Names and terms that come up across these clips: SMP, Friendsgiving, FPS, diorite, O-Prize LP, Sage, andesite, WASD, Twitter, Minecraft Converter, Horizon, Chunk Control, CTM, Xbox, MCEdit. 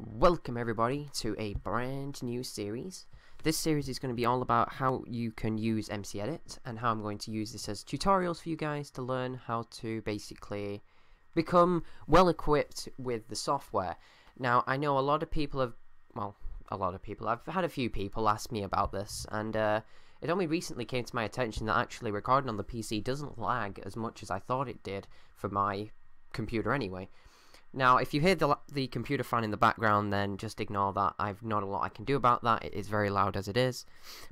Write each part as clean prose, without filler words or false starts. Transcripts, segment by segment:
Welcome everybody to a brand new series. This series is going to be all about how you can use MCEdit and how I'm going to use this as tutorials for you guys to learn how to basically become well equipped with the software. Now I know I've had a few people ask me about this, and it only recently came to my attention that actually recording on the PC doesn't lag as much as I thought it did for my computer anyway. Now, if you hear the computer fan in the background, then just ignore that. I've not a lot I can do about that. It is very loud as it is.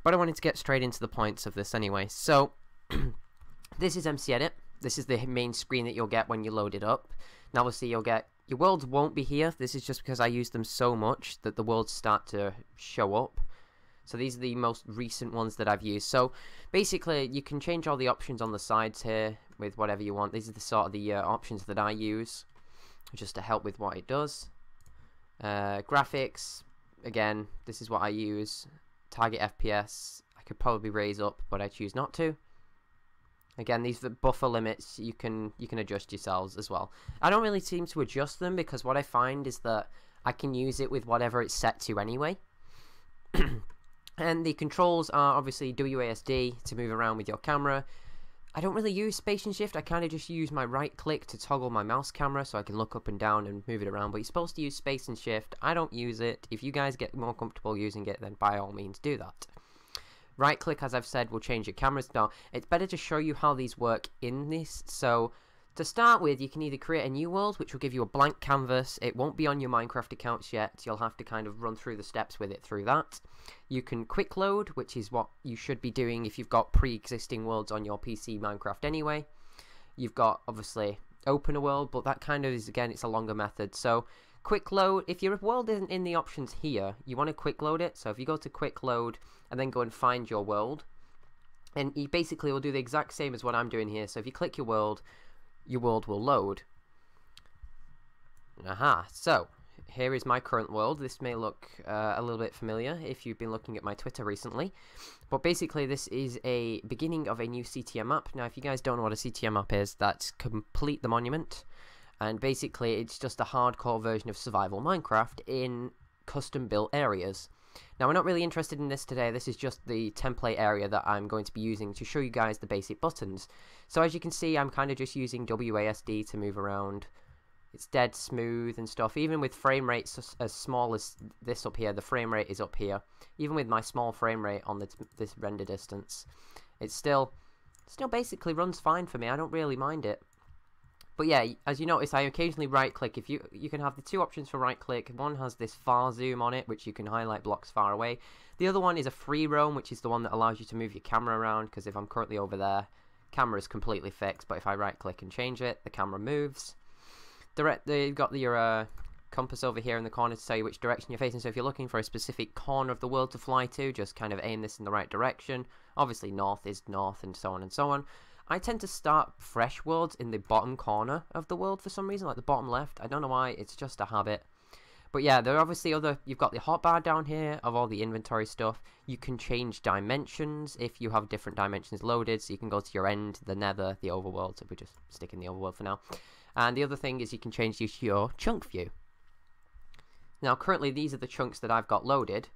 But I wanted to get straight into the points of this anyway. So, this is MCEdit. This is the main screen that you'll get when you load it up. Now, obviously, you'll get... your worlds won't be here. This is just because I use them so much that the worlds start to show up. So these are the most recent ones that I've used. So, basically, you can change all the options on the sides here with whatever you want. These are the sort of the options that I use, just to help with what it does. Graphics, again, this is what I use. Target FPS, I could probably raise up, but I choose not to. Again, these are the buffer limits. You can adjust yourselves as well. I don't really seem to adjust them because what I find is that I can use it with whatever it's set to anyway. And the controls are obviously WASD to move around with your camera. I don't really use space and shift. I kind of just use my right click to toggle my mouse camera so I can look up and down and move it around, but you're supposed to use space and shift. I don't use it. If you guys get more comfortable using it, then by all means do that. Right click, as I've said, will change your cameras. Now, it's better to show you how these work in this. So to start with, you can either create a new world, which will give you a blank canvas. It won't be on your Minecraft accounts yet. You'll have to kind of run through the steps with it through that. You can quick load, which is what you should be doing if you've got pre-existing worlds on your PC Minecraft anyway. You've got, obviously, open a world, but that kind of is, again, it's a longer method. So quick load, if your world isn't in the options here, you want to quick load it. So if you go to quick load and then go and find your world, and you basically will do the exact same as what I'm doing here. So if you click your world will load. Aha, so here is my current world. This may look a little bit familiar if you've been looking at my Twitter recently, but basically this is a beginning of a new CTM map. Now if you guys don't know what a CTM map is, that's Complete the Monument, and basically it's just a hardcore version of survival Minecraft in custom built areas. Now we're not really interested in this today. This is just the template area that I'm going to be using to show you guys the basic buttons. So as you can see, I'm kind of just using WASD to move around. It's dead smooth and stuff. Even with frame rates as small as this up here, the frame rate is up here. Even with my small frame rate on this render distance, it still basically runs fine for me. I don't really mind it. But yeah, as you notice, I occasionally right-click. If you can have the two options for right-click. One has this far zoom on it, which you can highlight blocks far away. The other one is a free roam, which is the one that allows you to move your camera around, because if I'm currently over there, camera is completely fixed, but if I right-click and change it, the camera moves. You've got your compass over here in the corner to tell you which direction you're facing, so if you're looking for a specific corner of the world to fly to, just kind of aim this in the right direction. Obviously, north is north, and so on and so on. I tend to start fresh worlds in the bottom corner of the world for some reason, like the bottom left. I don't know why, it's just a habit. But yeah, there are obviously you've got the hotbar down here of all the inventory stuff. You can change dimensions if you have different dimensions loaded, so you can go to your end, the nether, the overworld, so we just stick in the overworld for now. And the other thing is you can change your chunk view. Now currently these are the chunks that I've got loaded.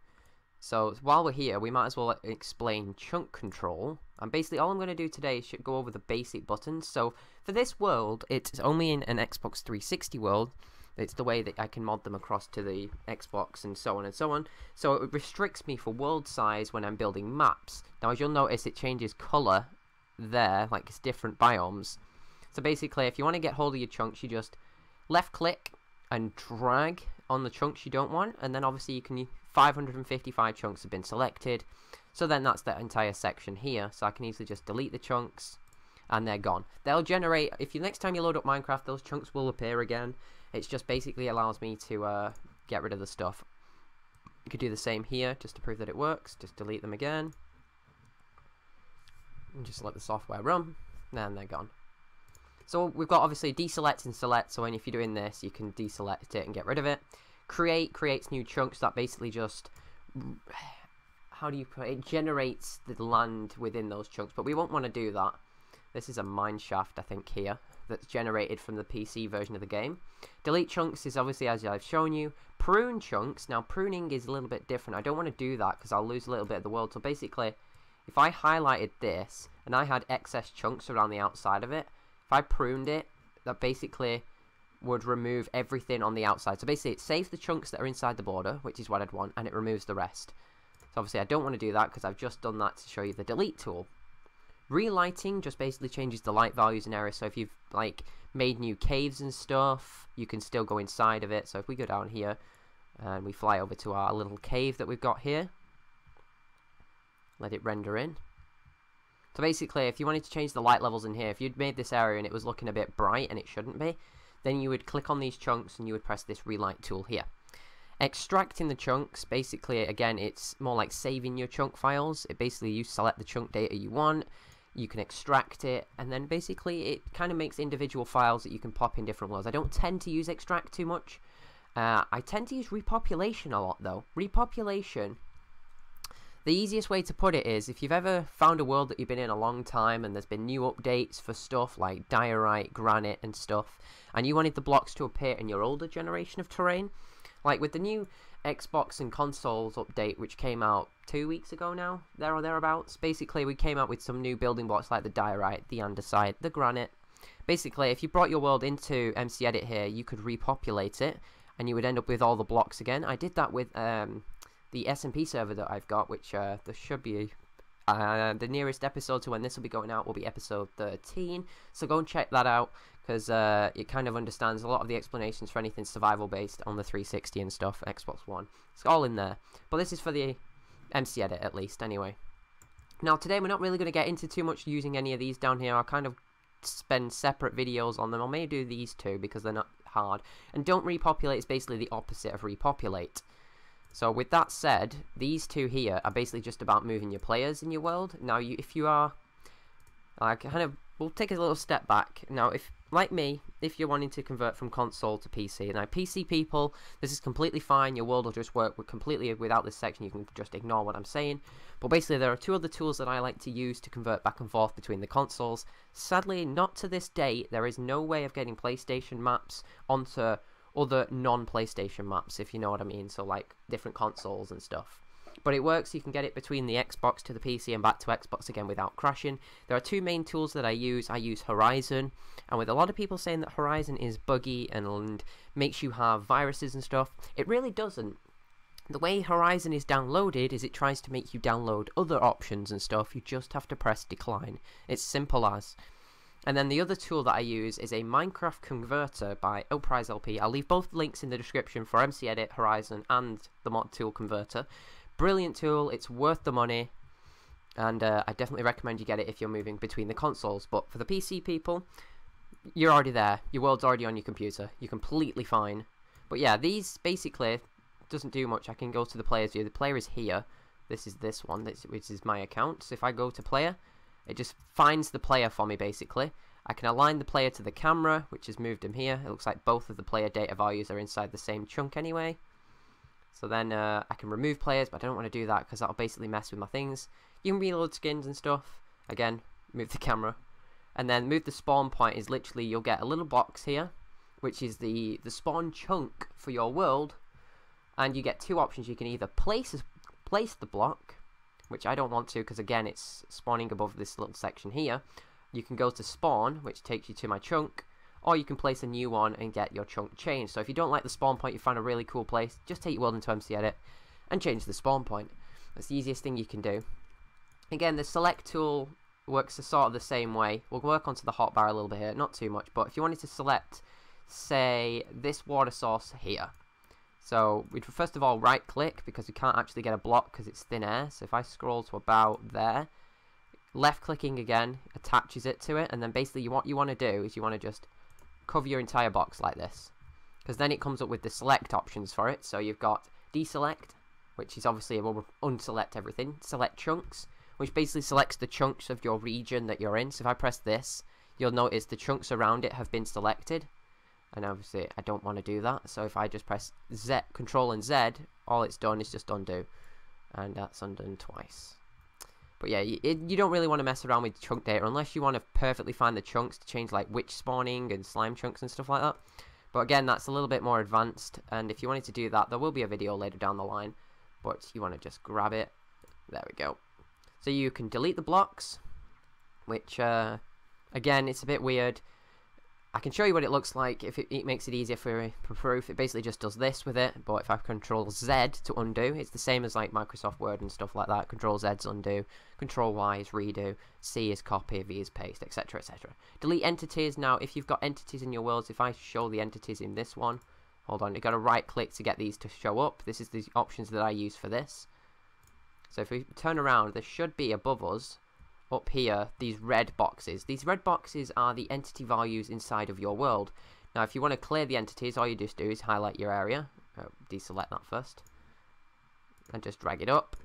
So while we're here, we might as well explain chunk control. And basically all I'm going to do today is go over the basic buttons. So for this world, it's only in an Xbox 360 world. It's the way that I can mod them across to the Xbox and so on and so on. So it restricts me for world size when I'm building maps. Now as you'll notice, it changes colour there, like it's different biomes. So basically if you want to get hold of your chunks, you just left click and drag on the chunks you don't want, and then obviously you can 555 chunks have been selected, so then that's that entire section here. So I can easily just delete the chunks and they're gone. They'll generate, if you next time you load up Minecraft, those chunks will appear again. It's just basically allows me to get rid of the stuff. You could do the same here just to prove that it works. Just delete them again and just let the software run, and they're gone. So we've got obviously deselect and select, so when if you're doing this you can deselect it and get rid of it. Create creates new chunks that basically just, how do you put it, it generates the land within those chunks, but we won't want to do that. This is a mine shaft I think here that's generated from the PC version of the game. Delete chunks is obviously as I've shown you, prune chunks. Now pruning is a little bit different. I don't want to do that because I'll lose a little bit of the world. So basically, if I highlighted this and I had excess chunks around the outside of it, if I pruned it, that basically would remove everything on the outside. So basically it saves the chunks that are inside the border, which is what I'd want, and it removes the rest. So obviously I don't want to do that because I've just done that to show you the delete tool. Relighting just basically changes the light values and areas. So if you've like made new caves and stuff, you can still go inside of it. So if we go down here and we fly over to our little cave that we've got here, let it render in. So basically, if you wanted to change the light levels in here, if you'd made this area and it was looking a bit bright and it shouldn't be, then you would click on these chunks and you would press this relight tool here. Extracting the chunks, basically again it's more like saving your chunk files. It basically, you select the chunk data you want, you can extract it, and then basically it kind of makes individual files that you can pop in different worlds. I don't tend to use extract too much. I tend to use repopulation a lot though. Repopulation, the easiest way to put it is, if you've ever found a world that you've been in a long time and there's been new updates for stuff like diorite, granite and stuff, and you wanted the blocks to appear in your older generation of terrain, like with the new Xbox and consoles update, which came out 2 weeks ago now, there or thereabouts, basically we came out with some new building blocks like the diorite, the andesite, the granite. Basically, if you brought your world into MCEdit here, you could repopulate it, and you would end up with all the blocks again. I did that with the SMP server that I've got, which there should be the nearest episode to when this will be going out will be episode 13, so go and check that out, because it kind of understands a lot of the explanations for anything survival based on the 360 and stuff, Xbox One. It's all in there, but this is for the MCEdit at least anyway. Now today we're not really going to get into too much using any of these down here. I'll kind of spend separate videos on them. I may do these two because they're not hard, and don't repopulate is basically the opposite of repopulate. So with that said, these two here are basically just about moving your players in your world. Now if you are, we'll take a little step back. Now if, like me, if you're wanting to convert from console to PC, now PC people, this is completely fine, your world will just work completely without this section, you can just ignore what I'm saying. But basically there are two other tools that I like to use to convert back and forth between the consoles. Sadly, not to this day, there is no way of getting PlayStation maps onto other non-PlayStation maps, if you know what I mean, so like different consoles and stuff. But it works, you can get it between the Xbox to the PC and back to Xbox again without crashing. There are two main tools that I use. I use Horizon, and with a lot of people saying that Horizon is buggy and makes you have viruses and stuff, it really doesn't. The way Horizon is downloaded is it tries to make you download other options and stuff, you just have to press decline. It's simple as. And then the other tool that I use is a Minecraft Converter by O-Prize LP. I'll leave both links in the description for MCEdit, Horizon, and the mod tool Converter. Brilliant tool, it's worth the money, and I definitely recommend you get it if you're moving between the consoles. But for the PC people, you're already there. Your world's already on your computer. You're completely fine. But yeah, these basically doesn't do much. I can go to the player's view. The player is here. This is this one, which is my account. So if I go to player, it just finds the player for me basically. I can align the player to the camera, which has moved him here. It looks like both of the player data values are inside the same chunk anyway. So then I can remove players, but I don't want to do that because that'll basically mess with my things. You can reload skins and stuff. Again, move the camera. And then move the spawn point is literally, you'll get a little box here, which is the spawn chunk for your world. And you get two options. You can either place the block, which I don't want to because again it's spawning above this little section here. You can go to spawn, which takes you to my chunk, or you can place a new one and get your chunk changed. So if you don't like the spawn point, you find a really cool place, just take your world into MCEdit and change the spawn point. That's the easiest thing you can do. Again, the select tool works sort of the same way. We'll work onto the hotbar a little bit here, not too much, but if you wanted to select, say, this water source here, so we'd first of all right click because we can't actually get a block because it's thin air. So if I scroll to about there, left clicking again attaches it to it, and then basically what you want to do is you want to just cover your entire box like this, because then it comes up with the select options for it. So you've got deselect, which is obviously it will unselect everything, select chunks, which basically selects the chunks of your region that you're in. So if I press this, you'll notice the chunks around it have been selected. And obviously I don't want to do that, so if I just press Z, Control and Z, all it's done is just undo, and that's undone twice. But yeah, you don't really want to mess around with chunk data unless you want to perfectly find the chunks to change, like witch spawning and slime chunks and stuff like that. But again, that's a little bit more advanced, and if you wanted to do that, there will be a video later down the line, but you want to just grab it. There we go. So you can delete the blocks, which again, it's a bit weird. I can show you what it looks like if it makes it easier for proof. It basically just does this with it, but if I Control Z to undo, it's the same as like Microsoft Word and stuff like that. Control Z's undo, Control Y is redo, C is copy, V is paste, etc, etc. Delete entities. Now, if you've got entities in your worlds, if I show the entities in this one, hold on, you've got to right click to get these to show up. This is the options that I use for this. So if we turn around, there should be above us, up here, these red boxes. These red boxes are the entity values inside of your world. Now, if you want to clear the entities, all you just do is highlight your area, deselect that first, and just drag it up,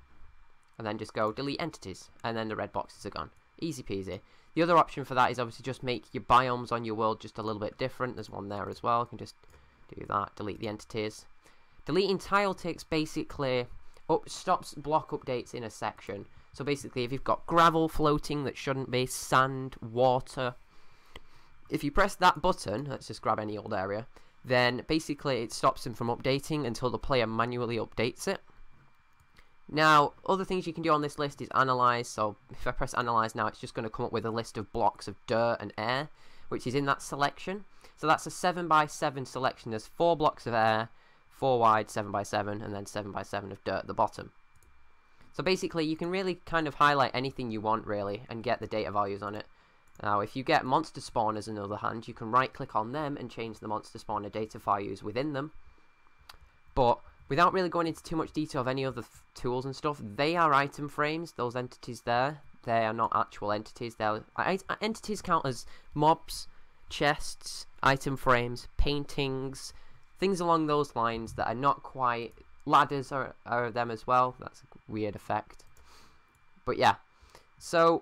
and then just go delete entities, and then the red boxes are gone. Easy peasy. The other option for that is obviously just make your biomes on your world just a little bit different. There's one there as well. You can just do that, delete the entities. Deleting tile takes basically stops block updates in a section. So basically, if you've got gravel floating that shouldn't be, sand, water, if you press that button, let's just grab any old area, then basically it stops them from updating until the player manually updates it. Now, other things you can do on this list is analyze. So if I press analyze now, it's just going to come up with a list of blocks of dirt and air, which is in that selection. So that's a 7x7 selection. There's 4 blocks of air, 4 wide, 7x7, and then 7x7 of dirt at the bottom. So basically, you can really kind of highlight anything you want, really, and get the data values on it. Now, if you get monster spawners, on the other hand, you can right-click on them and change the monster spawner data values within them. But without really going into too much detail of any other tools and stuff, they are item frames, those entities there. They are not actual entities. They're entities count as mobs, chests, item frames, paintings, things along those lines that are not quite... Ladders are them as well. That's a weird effect. But yeah. So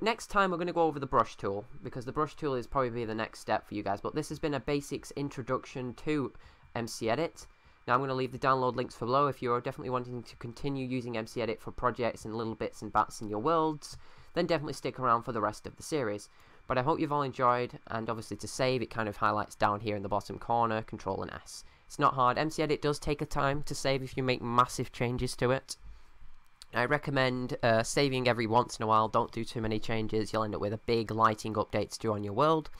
next time we're going to go over the brush tool, because the brush tool is probably the next step for you guys. But this has been a basics introduction to MCEdit. Now I'm going to leave the download links below if you're definitely wanting to continue using MCEdit for projects and little bits and bats in your worlds. Then definitely stick around for the rest of the series. But I hope you've all enjoyed, and obviously to save it kind of highlights down here in the bottom corner, Control and S. It's not hard. MCEdit does take a time to save if you make massive changes to it. I recommend saving every once in a while. Don't do too many changes. You'll end up with a big lighting update to do on your world.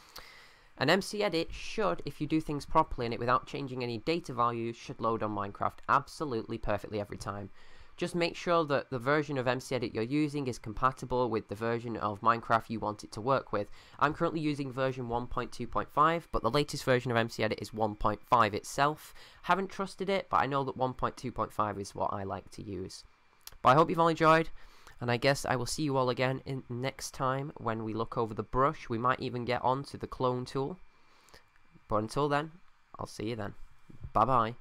And MCEdit should, if you do things properly in it without changing any data values, should load on Minecraft absolutely perfectly every time. Just make sure that the version of MCEdit you're using is compatible with the version of Minecraft you want it to work with. I'm currently using version 1.2.5, but the latest version of MCEdit is 1.5 itself. I haven't trusted it, but I know that 1.2.5 is what I like to use. But I hope you've all enjoyed, and I guess I will see you all again next time when we look over the brush. We might even get on to the clone tool. But until then, I'll see you then. Bye-bye.